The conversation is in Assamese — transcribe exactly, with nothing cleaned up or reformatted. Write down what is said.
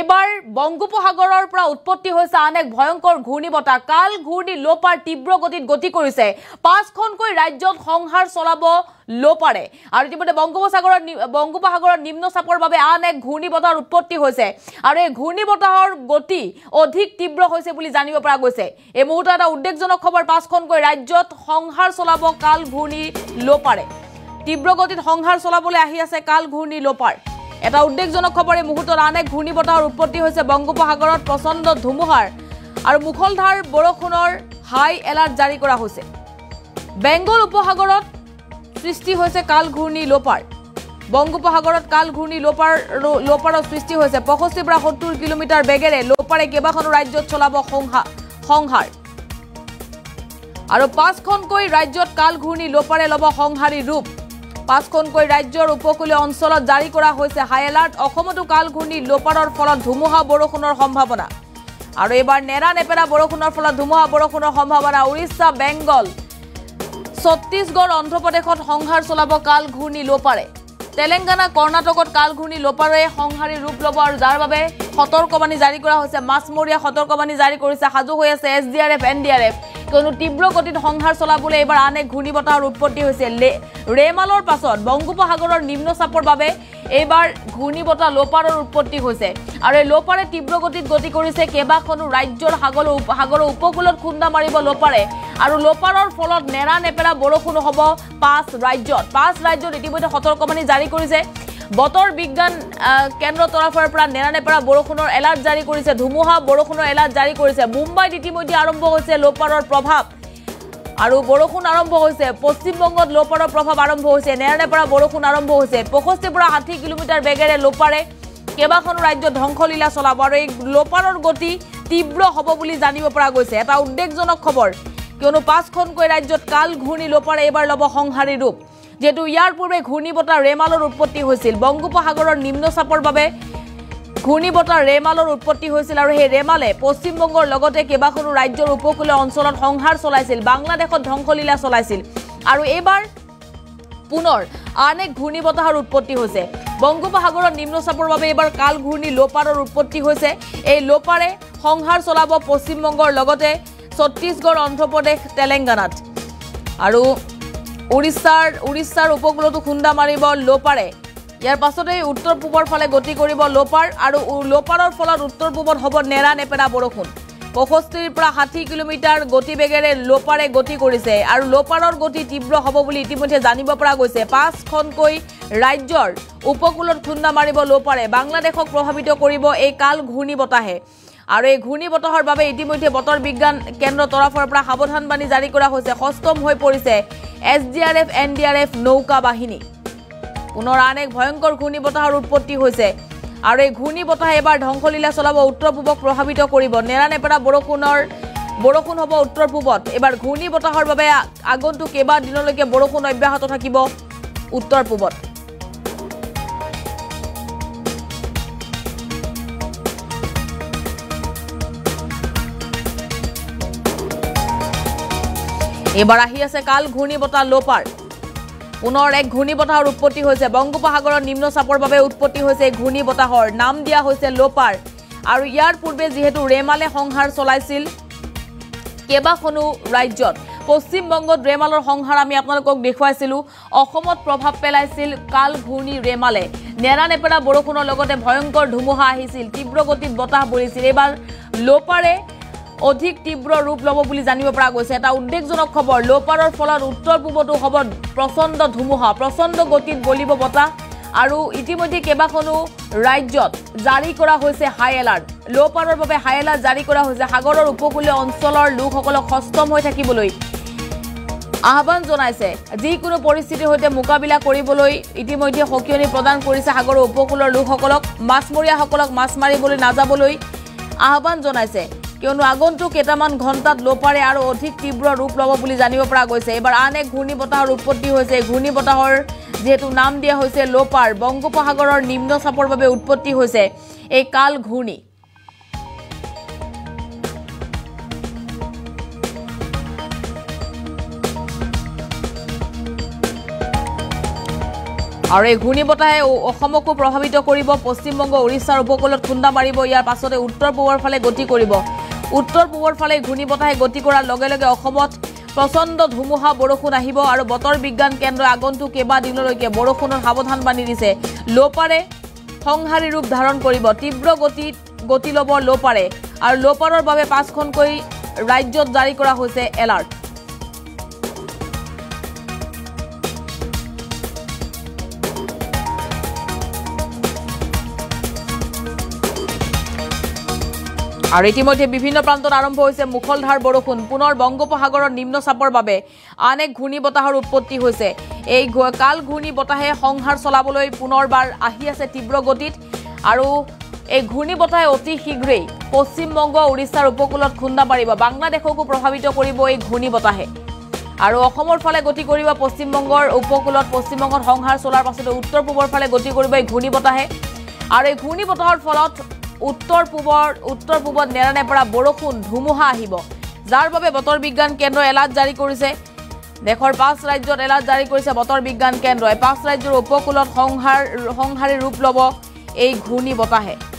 এবাৰ বঙ্গোপসাগৰৰ পৰা উৎপত্তি হৈছে অনেক ভয়ংকৰ ঘূৰ্ণিবতাহ কাল ঘূৰ্ণি লোপাৰ তীব্ৰ গতিত গতি কৰিছে পাঁচখনকৈ ৰাজ্যত সংহাৰ চলাব লোপাৰে আৰু ইতিমধ্যে বঙ্গোপসাগৰৰ বঙ্গোপসাগৰৰ নিম্নচাপৰ বাবে অনেক ঘূৰ্ণিবতাহৰ উৎপত্তি হৈছে আৰু এই ঘূৰ্ণিবতাহৰ গতি অধিক তীব্ৰ হৈছে বুলি জানিব পৰা গৈছে এই মুহূৰ্তত এটা উদ্বেগজনক খবৰ পাঁচখনকৈ ৰাজ্যত সংহাৰ চলাব কাল ঘূৰ্ণি লোপাৰে তীব্ৰ গতিত সংহাৰ চলাবলৈ আহি আছে কাল ঘূৰ্ণি লোপাৰ এটা উদ্বেগজনক খবৰে মুহূৰ্তত অনেক ঘূৰ্ণিবতাহৰ উৎপত্তি হৈছে বংগোপসাগৰত প্ৰচণ্ড ধুমুহাৰ আৰু মুখলধাৰ বৰষুণৰ হাই এলাৰ্ট জাৰি কৰা হৈছে বেংগল উপসাগৰত সৃষ্টি হৈছে কাল ঘূৰ্ণি লোপাৰ বংগোপসাগৰত কাল ঘূৰ্ণি লোপাৰ লোপাৰৰ সৃষ্টি হৈছে পঁয়ষষ্ঠিৰ পৰা সত্তৰ কিলোমিটাৰ বেগেৰে লোপাৰে কেইবাখনো ৰাজ্যত চলাব সংহাৰ আৰু পাঁচখনকৈ ৰাজ্যত কাল ঘূৰ্ণি লোপাৰে ল'ব সংহাৰী ৰূপ পাঁচখনকৈ ৰাজ্যৰ উপকূলীয় অঞ্চলত জাৰি কৰা হৈছে হাই এলাৰ্ট অসমতো কাল ঘূৰ্ণি লোপাৰৰ ফলত ধুমুহা বৰষুণৰ সম্ভাৱনা আৰু এবাৰ নেৰা নেপেৰা বৰষুণৰ ফলত ধুমুহা বৰষুণৰ সম্ভাৱনা উৰিষ্যা বেংগল ছত্তীশগড় অন্ধ্ৰপ্ৰদেশত সংহাৰ চলাব কাল ঘূৰ্ণি লোপাৰে তেলেংগানা কৰ্ণাটকত কাল ঘূৰ্ণি লোপাৰে সংহাৰী ৰূপ ল'ব আৰু যাৰ বাবে সতৰ্কবাণী জাৰি কৰা হৈছে মাছমৰীয়া সতৰ্কবাণী জাৰি কৰিছে সাজু হৈ আছে S D R F N D R F কোনো তীব্ৰ গতিত সংহাৰ চলাবলৈ এবাৰ অনেক ঘূৰ্ণিবতাহৰ উৎপত্তি হৈছে ৰেমালৰ পাছত বংগোপসাগৰৰ নিম্নচাপৰ বাবে এইবাৰ ঘূৰ্ণিবতাহ লোপাৰৰ উৎপত্তি হৈছে আৰু এই লোপাৰে তীব্ৰ গতিত গতি কৰিছে কেইবাখনো ৰাজ্যৰ সাগৰ সাগৰৰ উপকূলত খুন্দা মাৰিব লোপাৰে আৰু লোপাৰৰ ফলত নেৰা নেপেৰা বৰষুণ হ'ব পাঁচ ৰাজ্যত পাঁচ ৰাজ্যত ইতিমধ্যে সতৰ্কবাণী জাৰি কৰিছে বতৰ বিজ্ঞান কেন্দ্ৰৰ তৰফৰ পৰা নেৰা নেপেৰা বৰষুণৰ এলাৰ্ট জাৰি কৰিছে ধুমুহা বৰষুণৰ এলাৰ্ট জাৰি কৰিছে মুম্বাইত ইতিমধ্যে আৰম্ভ হৈছে লোপাৰৰ প্ৰভাৱ আৰু বৰষুণ আৰম্ভ হৈছে পশ্চিমবংগত লোপাৰৰ প্ৰভাৱ আৰম্ভ হৈছে নেৰা নেপেৰা বৰষুণ আৰম্ভ হৈছে পঁয়ষষ্ঠিৰ পৰা ষাঠি কিলোমিটাৰ বেগেৰে লোপাৰে কেইবাখনো ৰাজ্যত ধ্বংসলীলা চলাব আৰু এই লোপাৰৰ গতি তীব্ৰ হ'ব বুলি জানিব পৰা গৈছে এটা উদ্বেগজনক খবৰ কিয়নো পাঁচখনকৈ ৰাজ্যত কাল ঘূৰ্ণি লোপাৰে এইবাৰ ল'ব সংহাৰী ৰূপ যেহেতু ইয়াৰ পূৰ্বে ঘূৰ্ণিবতাহ ৰেমালৰ উৎপত্তি হৈছিল বংগোপসাগৰৰ নিম্নচাপৰ বাবে ঘূৰ্ণিবতাহ ৰেমালৰ উৎপত্তি হৈছিল আৰু সেই ৰেমালে পশ্চিমবংগৰ লগতে কেইবাখনো ৰাজ্যৰ উপকূলীয় অঞ্চলত সংহাৰ চলাইছিল বাংলাদেশত ধ্বংসলীলা চলাইছিল আৰু এইবাৰ পুনৰ অনেক ঘূৰ্ণিবতাহৰ উৎপত্তি হৈছে বংগোপসাগৰৰ নিম্নচাপৰ বাবে এইবাৰ কাল ঘূৰ্ণি লোপাৰৰ উৎপত্তি হৈছে এই লোপাৰে সংহাৰ চলাব পশ্চিমবংগৰ লগতে ছত্তীশগড় অন্ধ্ৰপ্ৰদেশ তেলেংগানাত আৰু উড়িষ্যাৰ উড়িষ্যাৰ উপকূলতো খুন্দা মাৰিব লোপাৰে ইয়াৰ পাছতেই উত্তৰ পূবৰ ফালে গতি কৰিব লোপাৰ আৰু লোপাৰৰ ফলত উত্তৰ পূবত হ'ব নেৰা নেপেৰা বৰষুণ পঁয়ষষ্ঠিৰ পৰা ষাঠি কিলোমিটাৰ গতিবেগেৰে লোপাৰে গতি কৰিছে আৰু লোপাৰৰ গতি তীব্ৰ হ'ব বুলি ইতিমধ্যে জানিব পৰা গৈছে পাঁচখনকৈ ৰাজ্যৰ উপকূলত খুন্দা মাৰিব লোপাৰে বাংলাদেশক প্ৰভাৱিত কৰিব এই কাল ঘূৰ্ণিবতাহে আৰু এই ঘূৰ্ণিবতাহৰ বাবে ইতিমধ্যে বতৰ বিজ্ঞান কেন্দ্ৰৰ তৰফৰ পৰা সাৱধানবাণী জাৰি কৰা হৈছে সষ্টম হৈ পৰিছে S D R F N D R F নৌকা বাহিনী পুনৰ অনেক ভয়ংকৰ ঘূৰ্ণিবতাহৰ উৎপত্তি হৈছে আৰু এই ঘূৰ্ণিবতাহে এবাৰ ধ্বংসলীলা চলাব উত্তৰ পূবক প্ৰভাৱিত কৰিব নেৰা নেপেৰা বৰষুণৰ বৰষুণ হ'ব উত্তৰ পূবত এবাৰ ঘূৰ্ণিবতাহৰ বাবে আগন্তুক কেইবাদিনলৈকে বৰষুণ অব্যাহত থাকিব উত্তৰ পূবত এবাৰ আহি আছে কাল ঘূৰ্ণিবতাহ লোপাৰ পুনৰ এক ঘূৰ্ণিবতাহৰ উৎপত্তি হৈছে বংগোপসাগৰৰ নিম্নচাপৰ বাবে উৎপত্তি হৈছে ঘূৰ্ণিবতাহৰ নাম দিয়া হৈছে লোপাৰ আৰু ইয়াৰ পূৰ্বে যিহেতু ৰেমালে সংহাৰ চলাইছিল কেইবাখনো ৰাজ্যত পশ্চিমবংগত ৰেমালৰ সংহাৰ আমি আপোনালোকক দেখুৱাইছিলোঁ অসমত প্ৰভাৱ পেলাইছিল কাল ঘূৰ্ণি ৰেমালে নেৰা নেপেৰা বৰষুণৰ লগতে ভয়ংকৰ ধুমুহা আহিছিল তীব্ৰ গতিত বতাহ বলিছিল এইবাৰ লোপাৰে অধিক তীব্ৰ ৰূপ ল'ব বুলি জানিব পৰা গৈছে এটা উদ্বেগজনক খবৰ লোপাৰৰ ফলত উত্তৰ পূবতো হ'ব প্ৰচণ্ড ধুমুহা প্ৰচণ্ড গতিত বলিব বতাহ আৰু ইতিমধ্যে কেইবাখনো ৰাজ্যত জাৰি কৰা হৈছে হাই এলাৰ্ট লোপাৰৰ বাবে হাই এলাৰ্ট জাৰি কৰা হৈছে সাগৰৰ উপকূলীয় অঞ্চলৰ লোকসকলক সষ্টম হৈ থাকিবলৈ আহ্বান জনাইছে যিকোনো পৰিস্থিতিৰ সৈতে মোকাবিলা কৰিবলৈ ইতিমধ্যে সকিয়নি প্ৰদান কৰিছে সাগৰৰ উপকূলৰ লোকসকলক মাছমৰীয়াসকলক মাছ মাৰিবলৈ নাযাবলৈ আহ্বান জনাইছে কিয়নো আগন্তুক কেইটামান ঘণ্টাত লোপাৰে আৰু অধিক তীব্ৰ ৰূপ ল'ব বুলি জানিব পৰা গৈছে এইবাৰ আন এক ঘূৰ্ণিবতাহৰ উৎপত্তি হৈছে ঘূৰ্ণিবতাহৰ যিহেতু নাম দিয়া হৈছে লোপাৰ বংগোপসাগৰৰ নিম্নচাপৰ বাবে উৎপত্তি হৈছে এই কাল ঘূৰ্ণি আৰু এই ঘূৰ্ণিবতাহে অসমকো প্ৰভাৱিত কৰিব পশ্চিমবংগ ওড়িশাৰ উপকূলত খুন্দা মাৰিব ইয়াৰ পাছতে উত্তৰ পূবৰ ফালে গতি কৰিব উত্তৰ পূবৰ ফালে ঘূৰ্ণিবতাহে গতি কৰাৰ লগে লগে অসমত প্ৰচণ্ড ধুমুহা বৰষুণ আহিব আৰু বতৰ বিজ্ঞান কেন্দ্ৰ আগন্তুক কেবা দিনলৈকে বৰষুণৰ সাবধান বাণী দিছে লোপাৰে সংহাৰী ৰূপ ধাৰণ কৰিব তীব্ৰ গতি গতি লব লোপাৰে আৰু লোপাৰৰ বাবে পাঁচখনকৈ ৰাজ্যত জাৰি কৰা হৈছে এলাৰ্ট আৰু ইতিমধ্যে বিভিন্ন প্ৰান্তত আৰম্ভ হৈছে মুখলধাৰ বৰষুণ পুনৰ বংগোপসাগৰৰ নিম্নচাপৰ বাবে অনেক ঘূৰ্ণিবতাহৰ উৎপত্তি হৈছে এই কাল ঘূৰ্ণিবতাহে সংহাৰ চলাবলৈ পুনৰবাৰ আহি আছে তীব্ৰ গতিত আৰু এই ঘূৰ্ণিবতাহে অতি শীঘ্ৰেই পশ্চিমবংগ ওড়িশাৰ উপকূলত খুন্দা মাৰিব বাংলাদেশকো প্ৰভাৱিত কৰিব এই ঘূৰ্ণিবতাহে আৰু অসমৰ ফালে গতি কৰিব পশ্চিমবংগৰ উপকূলত পশ্চিমবংগত সংহাৰ চলাৰ পাছতে উত্তৰ পূবৰ ফালে গতি কৰিব এই ঘূৰ্ণিবতাহে আৰু এই ঘূৰ্ণিবতাহৰ ফলত उत्तर पूबर उत्तर पूबत नेरानेपरा बरखुण धुमुहा आहिब जार बारे बतर विज्ञान केन्द्र एलार्ट जारी करिसे देशर पाँच राज्यत एलार्ट जारी करिसे बतर विज्ञान केन्द्रए पाँच राज्यर उपकूलत संहार संहारी रूप लब এই ঘূৰ্ণিবতাহে।